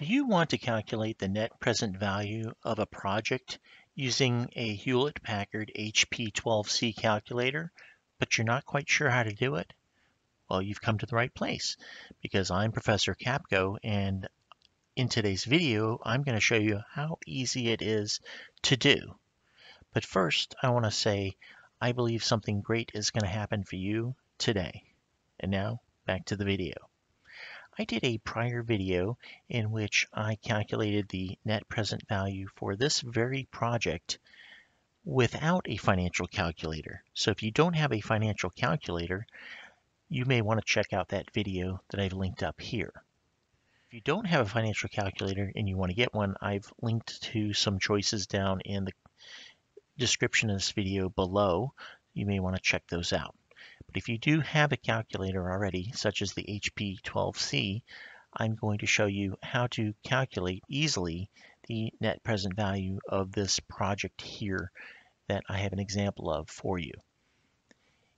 Do you want to calculate the net present value of a project using a Hewlett Packard HP 12C calculator, but you're not quite sure how to do it? Well, you've come to the right place, because I'm Professor Capko, and in today's video, I'm going to show you how easy it is to do. But first, I want to say I believe something great is going to happen for you today. And now, back to the video. I did a prior video in which I calculated the net present value for this very project without a financial calculator. So if you don't have a financial calculator, you may want to check out that video that I've linked up here. If you don't have a financial calculator and you want to get one, I've linked to some choices down in the description of this video below. You may want to check those out. But if you do have a calculator already, such as the HP 12C, I'm going to show you how to calculate easily the net present value of this project here that I have an example of for you.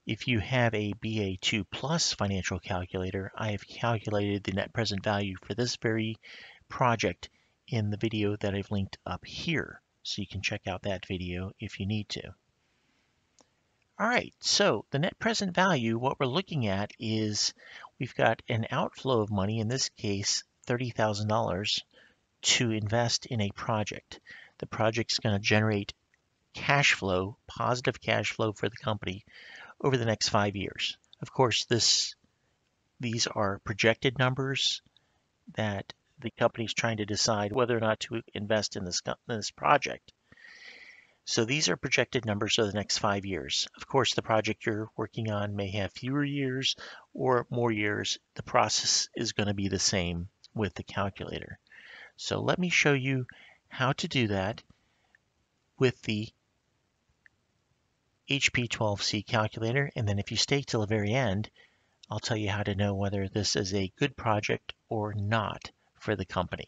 If you have a BA2 Plus financial calculator, I have calculated the net present value for this very project in the video that I've linked up here. So you can check out that video if you need to. All right, so the net present value, what we're looking at is we've got an outflow of money, in this case, $30,000 to invest in a project. The project's going to generate cash flow, positive cash flow for the company over the next 5 years. Of course, these are projected numbers that the company's trying to decide whether or not to invest in this project. So these are projected numbers over the next 5 years. Of course, the project you're working on may have fewer years or more years. The process is going to be the same with the calculator. So let me show you how to do that with the HP 12C calculator. And then if you stay till the very end, I'll tell you how to know whether this is a good project or not for the company.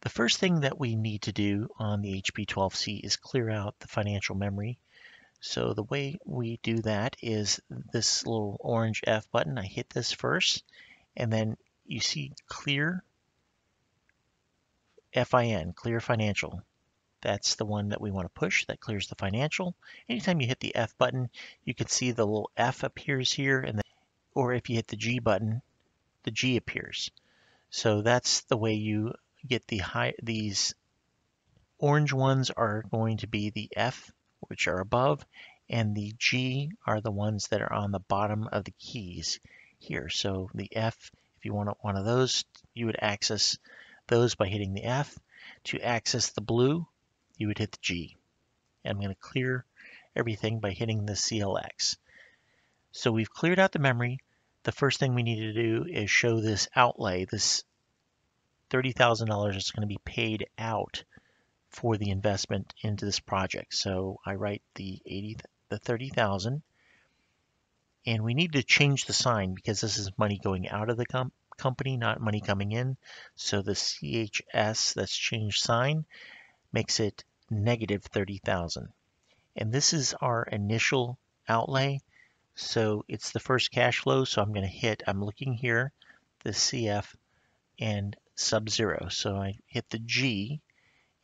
The first thing that we need to do on the HP 12C is clear out the financial memory. So the way we do that is this little orange F button. I hit this first, and then you see clear FIN, clear financial. That's the one that we want to push. That clears the financial. Anytime you hit the F button, you can see the little F appears here, and or if you hit the G button, the G appears. So that's the way you get the these orange ones are going to be the F, which are above, and the G are the ones that are on the bottom of the keys here. So the F, if you want one of those, you would access those by hitting the F. To access the blue, you would hit the G. And I'm going to clear everything by hitting the CLX. So we've cleared out the memory. The first thing we need to do is show this outlay, this $30,000 is going to be paid out for the investment into this project. So I write the 30,000, and we need to change the sign because this is money going out of the company, not money coming in. So the CHS, that's change sign, makes it negative 30,000. And this is our initial outlay. So it's the first cash flow. So I'm going to hit, I'm looking here, the CF and sub-zero. So I hit the G,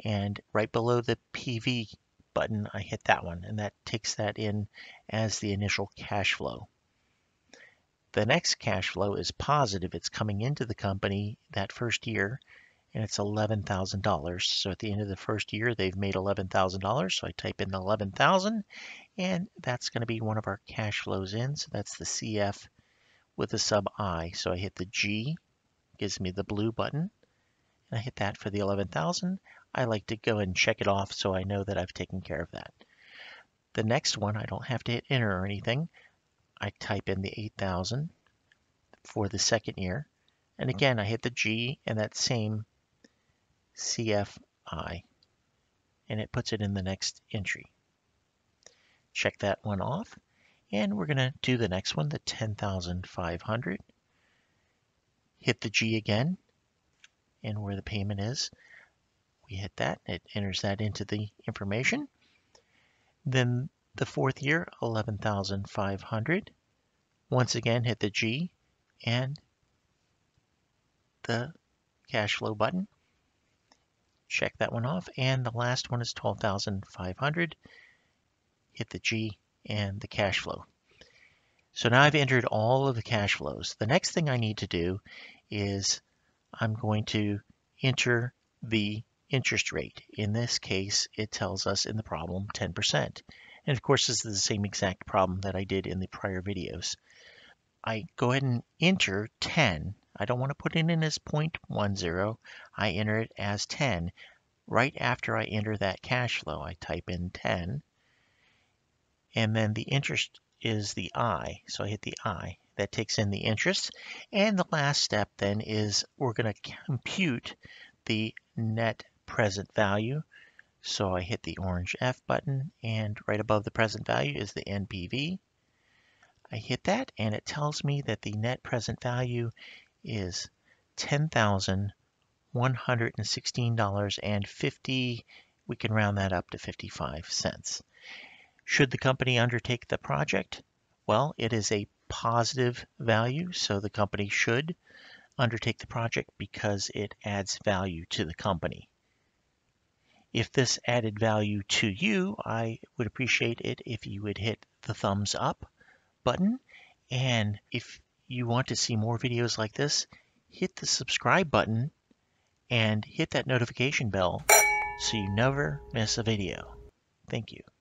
and right below the PV button, I hit that one, and that takes that in as the initial cash flow. The next cash flow is positive. It's coming into the company that first year, and it's $11,000. So at the end of the first year, they've made $11,000. So I type in 11,000, and that's going to be one of our cash flows in. So that's the CF with the sub-I. So I hit the G, gives me the blue button, and I hit that for the 11,000. I like to go and check it off so I know that I've taken care of that. The next one, I don't have to hit enter or anything. I type in the 8,000 for the second year, and again I hit the G and that same CFI, and it puts it in the next entry. Check that one off, and we're going to do the next one, the 10,500. Hit the G again, and where the payment is, we hit that, it enters that into the information. Then the fourth year, 11,500. Once again, hit the G and the cash flow button. Check that one off. And the last one is 12,500. Hit the G and the cash flow. So now I've entered all of the cash flows. The next thing I need to do is I'm going to enter the interest rate. In this case, it tells us in the problem 10%. And of course, this is the same exact problem that I did in the prior videos. I go ahead and enter 10. I don't want to put it in as 0.10. I enter it as 10. Right after I enter that cash flow, I type in 10. And then the interest is the I. So I hit the I. That takes in the interest. And the last step then is we're going to compute the net present value. So I hit the orange F button, and right above the present value is the NPV. I hit that, and it tells me that the net present value is $10,116.50. We can round that up to 55 cents. Should the company undertake the project? Well, it is a positive value, so the company should undertake the project because it adds value to the company. If this added value to you, I would appreciate it if you would hit the thumbs up button. And if you want to see more videos like this, hit the subscribe button and hit that notification bell so you never miss a video. Thank you.